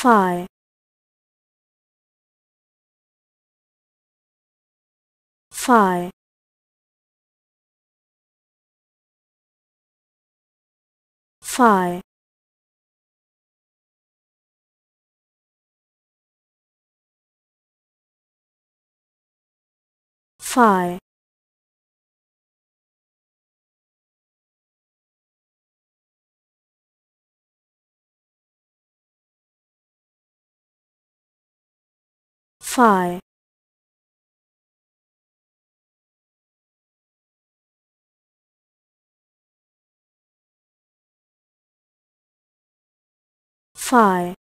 Phi. Phi. Phi. Phi. Phi. Phi.